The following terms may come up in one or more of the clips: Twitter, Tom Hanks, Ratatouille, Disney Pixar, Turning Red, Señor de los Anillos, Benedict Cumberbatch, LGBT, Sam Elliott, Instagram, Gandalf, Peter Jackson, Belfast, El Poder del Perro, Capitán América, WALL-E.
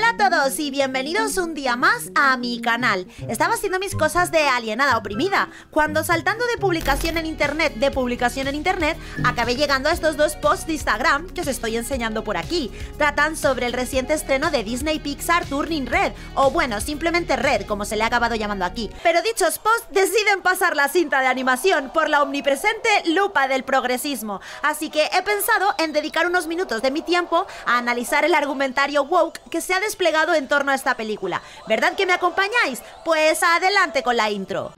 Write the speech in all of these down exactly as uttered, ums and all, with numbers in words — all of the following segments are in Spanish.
Hola a todos y bienvenidos un día más a mi canal. Estaba haciendo mis cosas de alienada oprimida cuando, saltando de publicación en internet de publicación en internet, acabé llegando a estos dos posts de Instagram que os estoy enseñando por aquí. Tratan sobre el reciente estreno de Disney Pixar Turning Red, o bueno, simplemente Red, como se le ha acabado llamando aquí. Pero dichos posts deciden pasar la cinta de animación por la omnipresente lupa del progresismo. Así que he pensado en dedicar unos minutos de mi tiempo a analizar el argumentario woke que se ha desplegado en torno a esta película. ¿Verdad que me acompañáis? Pues adelante con la intro.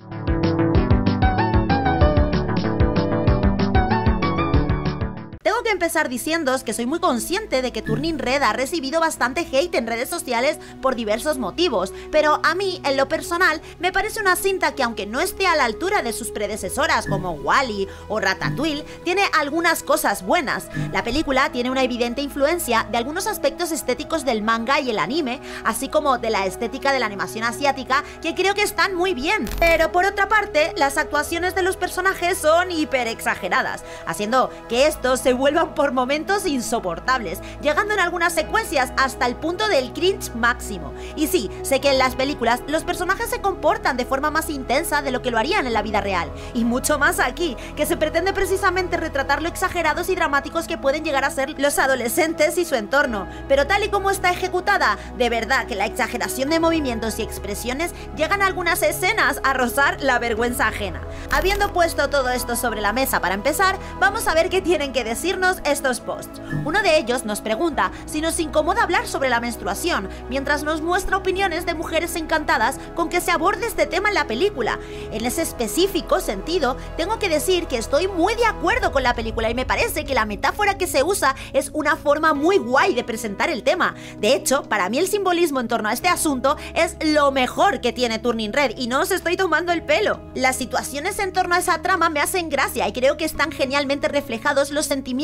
Tengo que empezar diciéndoos que soy muy consciente de que Turning Red ha recibido bastante hate en redes sociales por diversos motivos, pero a mí, en lo personal, me parece una cinta que, aunque no esté a la altura de sus predecesoras como WALL-E o Ratatouille, tiene algunas cosas buenas. La película tiene una evidente influencia de algunos aspectos estéticos del manga y el anime, así como de la estética de la animación asiática, que creo que están muy bien. Pero por otra parte, las actuaciones de los personajes son hiper exageradas, haciendo que esto se vuelvan por momentos insoportables, llegando en algunas secuencias hasta el punto del cringe máximo. Y sí, sé que en las películas los personajes se comportan de forma más intensa de lo que lo harían en la vida real, y mucho más aquí, que se pretende precisamente retratar lo exagerados y dramáticos que pueden llegar a ser los adolescentes y su entorno. Pero tal y como está ejecutada, de verdad que la exageración de movimientos y expresiones llegan a algunas escenas a rozar la vergüenza ajena. Habiendo puesto todo esto sobre la mesa para empezar, vamos a ver qué tienen que decir estos posts. Uno de ellos nos pregunta si nos incomoda hablar sobre la menstruación, mientras nos muestra opiniones de mujeres encantadas con que se aborde este tema en la película. En ese específico sentido, tengo que decir que estoy muy de acuerdo con la película y me parece que la metáfora que se usa es una forma muy guay de presentar el tema. De hecho, para mí el simbolismo en torno a este asunto es lo mejor que tiene Turning Red, y no os estoy tomando el pelo. Las situaciones en torno a esa trama me hacen gracia y creo que están genialmente reflejados los sentimientos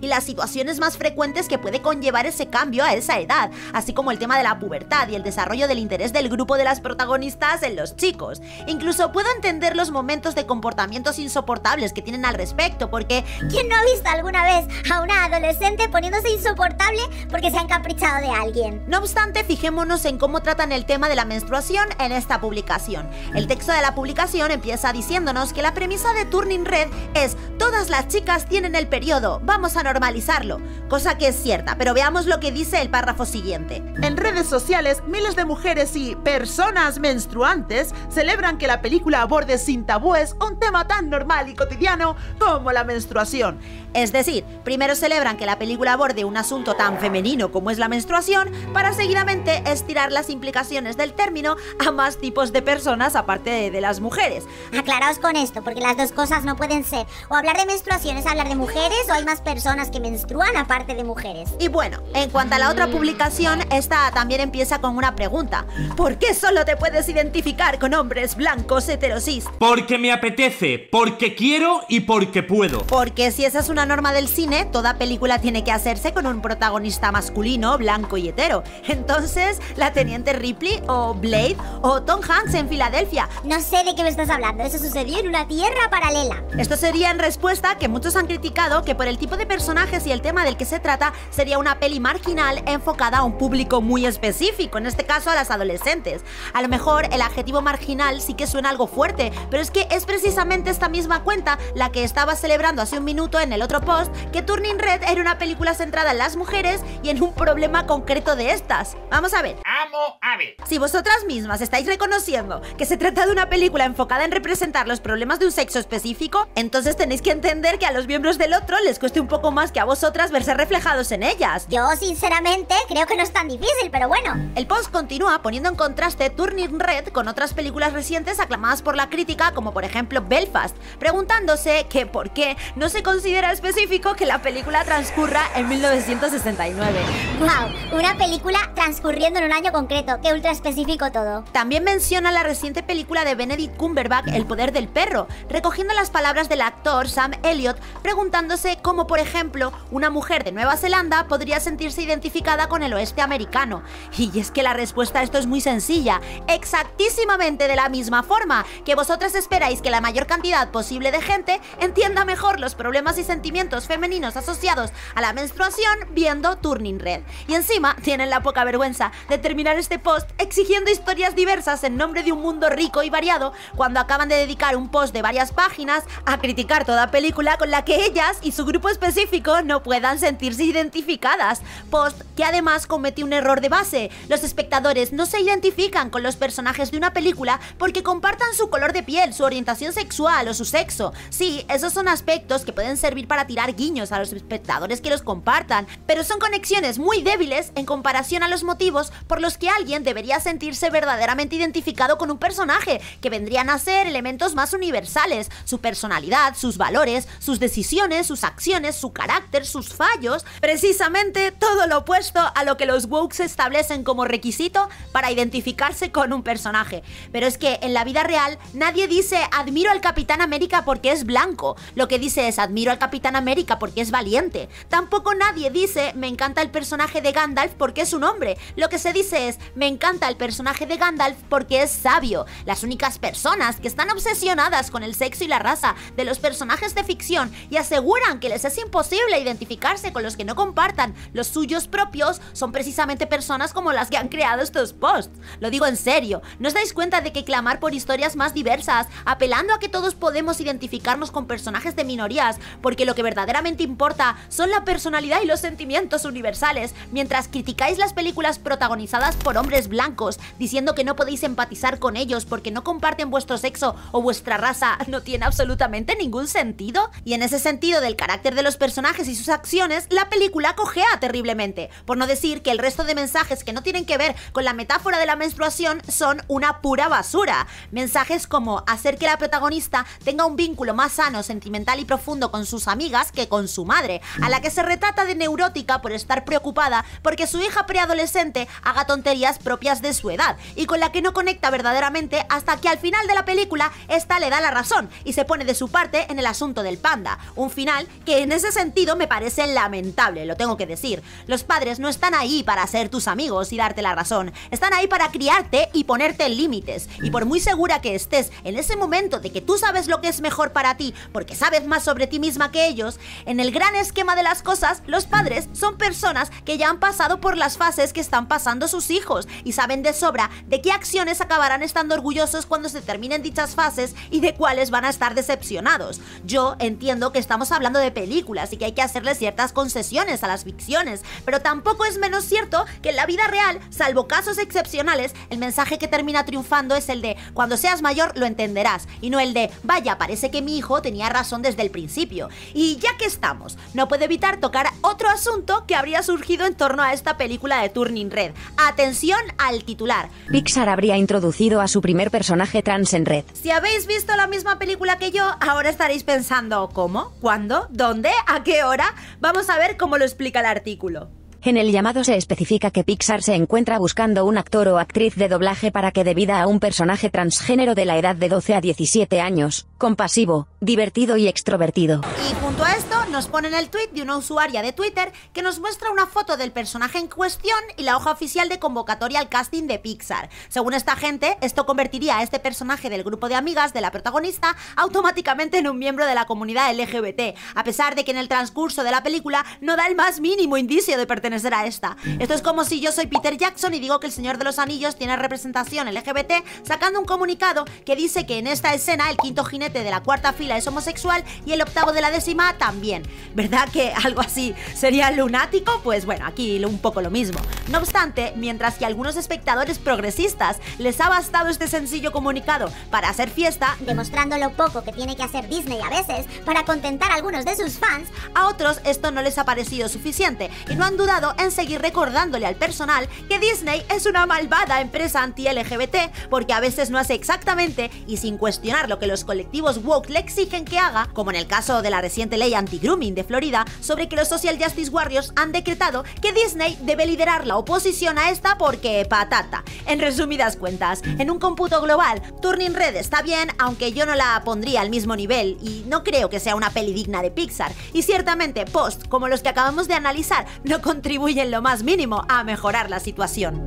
y las situaciones más frecuentes que puede conllevar ese cambio a esa edad, así como el tema de la pubertad y el desarrollo del interés del grupo de las protagonistas en los chicos. Incluso puedo entender los momentos de comportamientos insoportables que tienen al respecto, porque ¿quién no ha visto alguna vez a una adolescente poniéndose insoportable porque se han caprichado de alguien? No obstante, fijémonos en cómo tratan el tema de la menstruación en esta publicación. El texto de la publicación empieza diciéndonos que la premisa de Turning Red es: todas las chicas tienen el periodo, vamos a normalizarlo, cosa que es cierta, pero veamos lo que dice el párrafo siguiente. En redes sociales, miles de mujeres y personas menstruantes celebran que la película aborde sin tabúes un tema tan normal y cotidiano como la menstruación. Es decir, primero celebran que la película aborde un asunto tan femenino como es la menstruación, para seguidamente estirar las implicaciones del término a más tipos de personas aparte de, de las mujeres. Aclaraos con esto, porque las dos cosas no pueden ser. O hablar de menstruación es hablar de mujeres, o hay más personas que menstruan aparte de mujeres. Y bueno, en cuanto a la otra publicación, esta también empieza con una pregunta: ¿por qué solo te puedes identificar con hombres blancos heterosis? Porque me apetece, porque quiero y porque puedo. Porque si esa es una norma del cine, toda película tiene que hacerse con un protagonista masculino, blanco y hetero. Entonces, la teniente Ripley o Blade o Tom Hanks en Filadelfia. No sé de qué me estás hablando, eso sucedió en una tierra paralela. Esto sería en respuesta a que muchos han criticado que por el tipo de personajes y el tema del que se trata, sería una peli marginal enfocada a un público muy específico, en este caso a las adolescentes. A lo mejor el adjetivo marginal sí que suena algo fuerte, pero es que es precisamente esta misma cuenta la que estaba celebrando hace un minuto en el otro post que Turning Red era una película centrada en las mujeres y en un problema concreto de estas. Vamos a ver. Amo a ver. Si vosotras mismas estáis reconociendo que se trata de una película enfocada en representar los problemas de un sexo específico, entonces tenéis que entender que a los miembros del otro les cueste un poco más que a vosotras verse reflejados en ellas. Yo, sinceramente, creo que no es tan difícil, pero bueno. El post continúa poniendo en contraste Turning Red con otras películas recientes aclamadas por la crítica, como por ejemplo Belfast, preguntándose que por qué no se considera específico que la película transcurra en mil novecientos sesenta y nueve. Wow, una película transcurriendo en un año año concreto, que ultra específico todo. También menciona la reciente película de Benedict Cumberbatch, El Poder del Perro, recogiendo las palabras del actor Sam Elliott, preguntándose cómo, por ejemplo, una mujer de Nueva Zelanda podría sentirse identificada con el oeste americano. Y es que la respuesta a esto es muy sencilla, exactísimamente de la misma forma que vosotras esperáis que la mayor cantidad posible de gente entienda mejor los problemas y sentimientos femeninos asociados a la menstruación viendo Turning Red. Y encima tienen la poca vergüenza de terminar este post exigiendo historias diversas en nombre de un mundo rico y variado, cuando acaban de dedicar un post de varias páginas a criticar toda película con la que ellas y su grupo específico no puedan sentirse identificadas. Post que además cometió un error de base: los espectadores no se identifican con los personajes de una película porque compartan su color de piel, su orientación sexual o su sexo. Sí, esos son aspectos que pueden servir para tirar guiños a los espectadores que los compartan, pero son conexiones muy débiles en comparación a los motivos por los que alguien debería sentirse verdaderamente identificado con un personaje, que vendrían a ser elementos más universales: su personalidad, sus valores, sus decisiones, sus acciones, su carácter, sus fallos. Precisamente todo lo opuesto a lo que los woke establecen como requisito para identificarse con un personaje. Pero es que en la vida real nadie dice admiro al Capitán América porque es blanco. Lo que dice es admiro al Capitán América porque es valiente. Tampoco nadie dice me encanta el personaje de Gandalf porque es un hombre. Lo que se dice es me encanta el personaje de Gandalf porque es sabio. Las únicas personas que están obsesionadas con el sexo y la raza de los personajes de ficción y aseguran que les es imposible identificarse con los que no compartan los suyos propios son precisamente personas como las que han creado estos posts. Lo digo en serio, ¿no os dais cuenta de que clamar por historias más diversas, apelando a que todos podemos identificarnos con personajes de minorías, porque lo que verdaderamente importa son la personalidad y los sentimientos universales, mientras criticáis las películas protagonizadas por hombres blancos, diciendo que no podéis empatizar con ellos porque no comparten vuestro sexo o vuestra raza, no tiene absolutamente ningún sentido? Y en ese sentido del carácter de los personajes y sus acciones, la película cojea terriblemente, por no decir que el resto de mensajes que no tienen que ver con la metáfora de la menstruación son una pura basura. Mensajes como hacer que la protagonista tenga un vínculo más sano, sentimental y profundo con sus amigas que con su madre, a la que se retrata de neurótica por estar preocupada porque su hija preadolescente haga tonterías propias de su edad, y con la que no conecta verdaderamente hasta que al final de la película esta le da la razón y se pone de su parte en el asunto del panda. Un final que en ese sentido me parece lamentable, lo tengo que decir. Los padres no están ahí para ser tus amigos y darte la razón, están ahí para criarte y ponerte límites. Y por muy segura que estés en ese momento de que tú sabes lo que es mejor para ti porque sabes más sobre ti misma que ellos, en el gran esquema de las cosas, los padres son personas que ya han pasado por las fases que están pasando sus hijos y saben de sobra de qué acciones acabarán estando orgullosos cuando se terminen dichas fases y de cuáles van a estar decepcionados. Yo entiendo que estamos hablando de películas y que hay que hacerle ciertas concesiones a las ficciones, pero tampoco es menos cierto que en la vida real, salvo casos excepcionales, el mensaje que termina triunfando es el de cuando seas mayor lo entenderás, y no el de vaya, parece que mi hijo tenía razón desde el principio. Y ya que estamos, no puedo evitar tocar otro asunto que habría surgido en torno a esta película de Turning Red. Atención al titular: Pixar habría introducido a su primer personaje trans en Red. Si habéis visto la misma película que yo, ahora estaréis pensando ¿cómo? ¿Cuándo? ¿Dónde? ¿A qué hora? Vamos a ver cómo lo explica el artículo. En el llamado se especifica que Pixar se encuentra buscando un actor o actriz de doblaje para que debida a un personaje transgénero de la edad de doce a diecisiete años, compasivo, divertido y extrovertido. Y junto a esto nos ponen el tweet de una usuaria de Twitter que nos muestra una foto del personaje en cuestión y la hoja oficial de convocatoria al casting de Pixar. Según esta gente, esto convertiría a este personaje del grupo de amigas de la protagonista automáticamente en un miembro de la comunidad L G B T, a pesar de que en el transcurso de la película no da el más mínimo indicio de pertenencia será esta. Esto es como si yo soy Peter Jackson y digo que el Señor de los Anillos tiene representación L G B T, sacando un comunicado que dice que en esta escena el quinto jinete de la cuarta fila es homosexual y el octavo de la décima también. ¿Verdad que algo así sería lunático? Pues bueno, aquí un poco lo mismo. No obstante, mientras que a algunos espectadores progresistas les ha bastado este sencillo comunicado para hacer fiesta, demostrando lo poco que tiene que hacer Disney a veces para contentar a algunos de sus fans, a otros esto no les ha parecido suficiente y no han dudado en seguir recordándole al personal que Disney es una malvada empresa anti L G B T, porque a veces no hace exactamente y sin cuestionar lo que los colectivos woke le exigen que haga, como en el caso de la reciente ley anti-grooming de Florida, sobre que los Social Justice Warriors han decretado que Disney debe liderar la la oposición a esta porque patata. En resumidas cuentas, en un cómputo global, Turning Red está bien, aunque yo no la pondría al mismo nivel y no creo que sea una peli digna de Pixar. Y ciertamente, posts como los que acabamos de analizar no contribuyen lo más mínimo a mejorar la situación.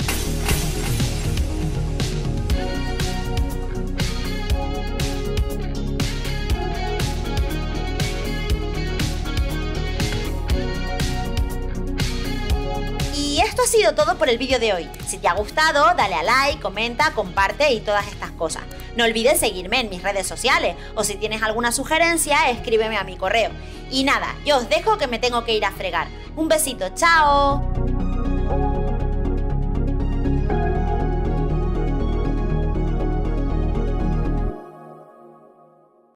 Esto ha sido todo por el vídeo de hoy. Si te ha gustado, dale a like, comenta, comparte y todas estas cosas. No olvides seguirme en mis redes sociales o si tienes alguna sugerencia, escríbeme a mi correo. Y nada, yo os dejo que me tengo que ir a fregar. Un besito, chao.